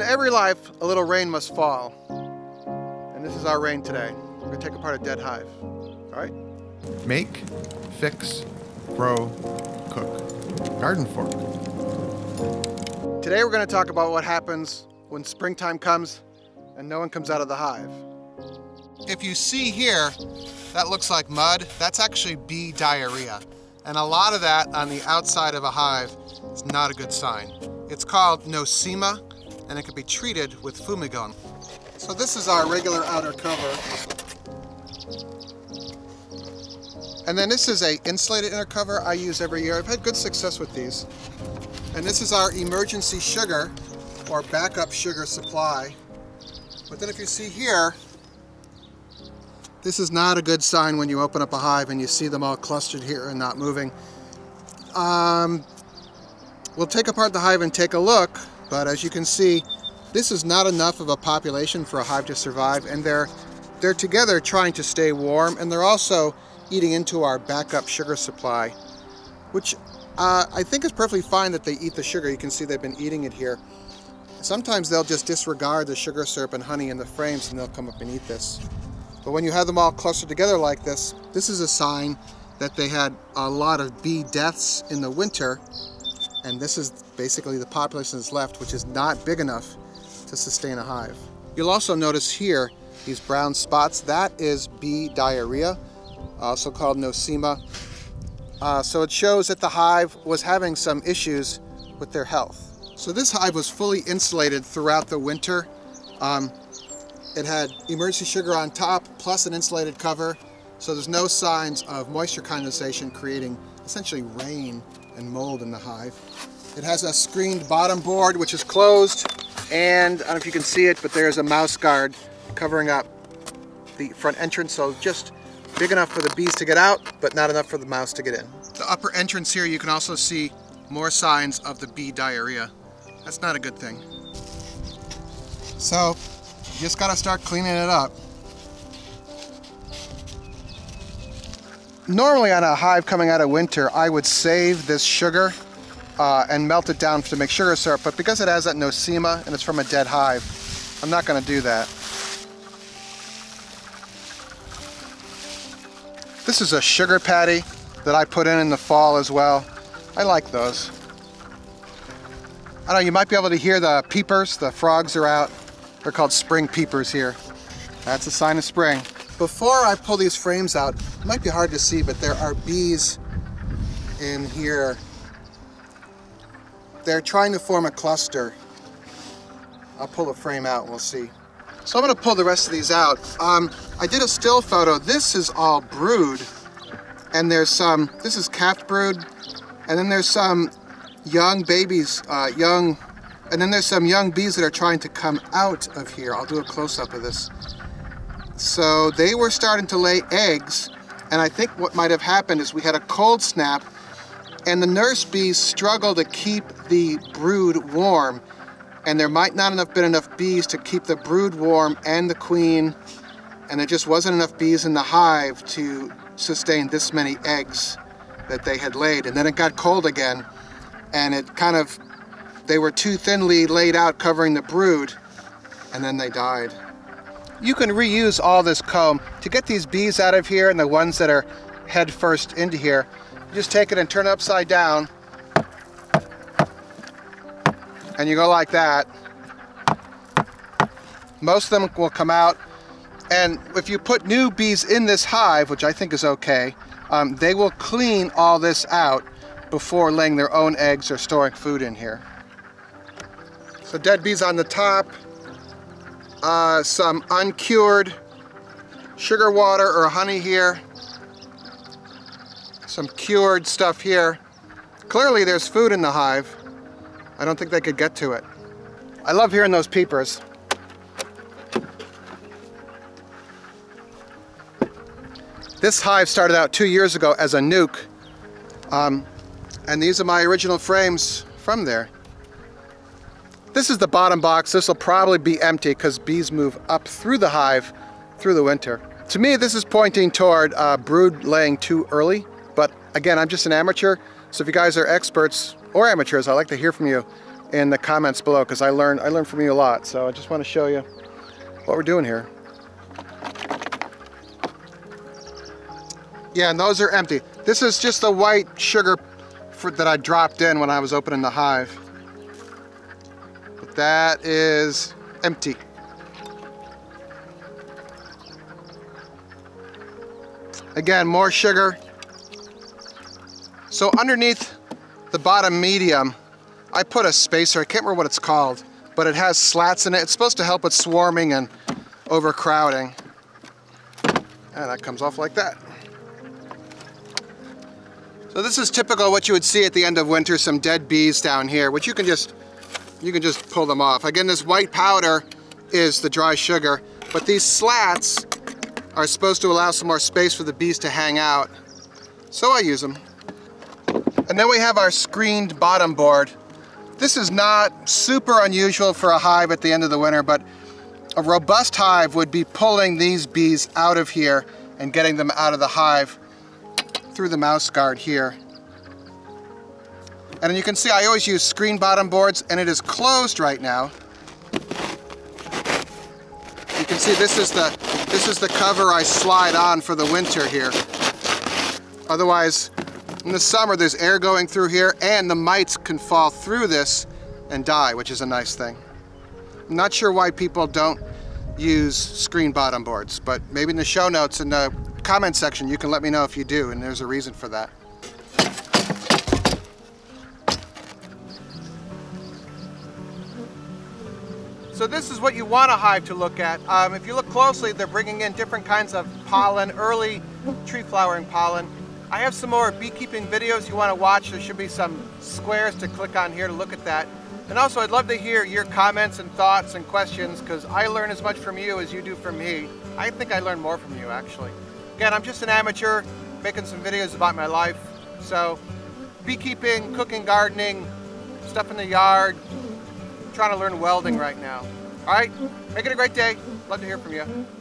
in every life, a little rain must fall. And this is our rain today. We're going to take apart a dead hive. All right? Make, fix, grow, cook. Garden Fork. Today we're going to talk about what happens when springtime comes and no one comes out of the hive. If you see here, that looks like mud. That's actually bee diarrhea. And a lot of that on the outside of a hive is not a good sign. It's called Nosema, and it can be treated with fumigone. So this is our regular outer cover. And then this is a insulated inner cover I use every year. I've had good success with these. And this is our emergency sugar, or backup sugar supply. But then if you see here, this is not a good sign when you open up a hive and you see them all clustered here and not moving. We'll take apart the hive and take a look, but as you can see, this is not enough of a population for a hive to survive, and they're together trying to stay warm, and they're also eating into our backup sugar supply, which I think is perfectly fine that they eat the sugar. You can see they've been eating it here. Sometimes they'll just disregard the sugar syrup and honey in the frames and they'll come up and eat this. But when you have them all clustered together like this, this is a sign that they had a lot of bee deaths in the winter, and this is basically the population that's left, which is not big enough to sustain a hive. You'll also notice here these brown spots. That is bee diarrhea, also called Nosema. So it shows that the hive was having some issues with their health. So this hive was fully insulated throughout the winter. It had emergency sugar on top plus an insulated cover. So there's no signs of moisture condensation creating essentially rain and mold in the hive. It has a screened bottom board which is closed, and I don't know if you can see it, but there's a mouse guard covering up the front entrance. So just big enough for the bees to get out, but not enough for the mouse to get in. The upper entrance here, you can also see more signs of the bee diarrhea. That's not a good thing. So, you just gotta start cleaning it up. Normally on a hive coming out of winter, I would save this sugar and melt it down to make sugar syrup, but because it has that Nosema and it's from a dead hive, I'm not gonna do that. This is a sugar patty that I put in the fall as well. I like those. I don't know, you might be able to hear the peepers. The frogs are out. They're called spring peepers here. That's a sign of spring. Before I pull these frames out, it might be hard to see, but there are bees in here. They're trying to form a cluster. I'll pull the frame out and we'll see. So I'm going to pull the rest of these out. I did a still photo. This is all brood, and there's some, this is calf brood, and then there's some young babies, and then there's some young bees that are trying to come out of here. I'll do a close-up of this. So they were starting to lay eggs, and I think what might have happened is we had a cold snap, and the nurse bees struggle to keep the brood warm. And there might not have been enough bees to keep the brood warm and the queen, and there just wasn't enough bees in the hive to sustain this many eggs that they had laid. And then it got cold again, and it kind of, they were too thinly laid out covering the brood, and then they died. You can reuse all this comb. To get these bees out of here and the ones that are head first into here, you just take it and turn it upside down, and you go like that. Most of them will come out, and if you put new bees in this hive, which I think is okay, they will clean all this out before laying their own eggs or storing food in here. So dead bees on the top, some uncured sugar water or honey here, some cured stuff here. Clearly there's food in the hive. I don't think they could get to it. I love hearing those peepers. This hive started out 2 years ago as a nuke, and these are my original frames from there. This is the bottom box. This will probably be empty because bees move up through the hive through the winter. To me, this is pointing toward brood laying too early, but again, I'm just an amateur. So if you guys are experts or amateurs, I'd like to hear from you in the comments below, because I learned from you a lot. So I just want to show you what we're doing here. Yeah, and those are empty. This is just the white sugar fruit that I dropped in when I was opening the hive. But that is empty. Again, more sugar. So underneath the bottom medium, I put a spacer. I can't remember what it's called, but it has slats in it. It's supposed to help with swarming and overcrowding. And that comes off like that. So this is typical of what you would see at the end of winter, some dead bees down here, which you can just pull them off. Again, this white powder is the dry sugar, but these slats are supposed to allow some more space for the bees to hang out. So I use them. And then we have our screened bottom board. This is not super unusual for a hive at the end of the winter, but a robust hive would be pulling these bees out of here and getting them out of the hive through the mouse guard here. And you can see I always use screened bottom boards, and it is closed right now. You can see this is the cover I slide on for the winter here. Otherwise, in the summer, there's air going through here, and the mites can fall through this and die, which is a nice thing. I'm not sure why people don't use screen bottom boards, but maybe in the show notes, in the comment section, you can let me know if you do, and there's a reason for that. So this is what you want a hive to look at. If you look closely, they're bringing in different kinds of pollen, early tree flowering pollen. I have some more beekeeping videos you want to watch. There should be some squares to click on here to look at that. And also, I'd love to hear your comments and thoughts and questions, because I learn as much from you as you do from me. I think I learn more from you, actually. Again, I'm just an amateur making some videos about my life. So beekeeping, cooking, gardening, stuff in the yard, trying to learn welding right now. All right, make it a great day. Love to hear from you.